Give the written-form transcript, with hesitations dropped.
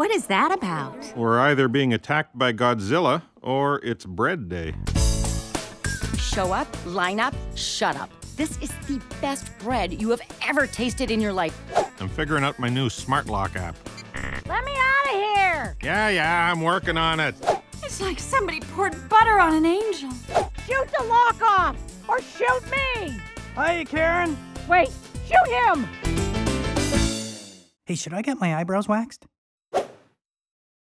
What is that about? We're either being attacked by Godzilla or it's bread day. Show up, line up, shut up. This is the best bread you have ever tasted in your life. I'm figuring out my new smart lock app. Let me out of here! Yeah, I'm working on it. It's like somebody poured butter on an angel. Shoot the lock off or shoot me! Hey, Karen. Wait, shoot him! Hey, should I get my eyebrows waxed?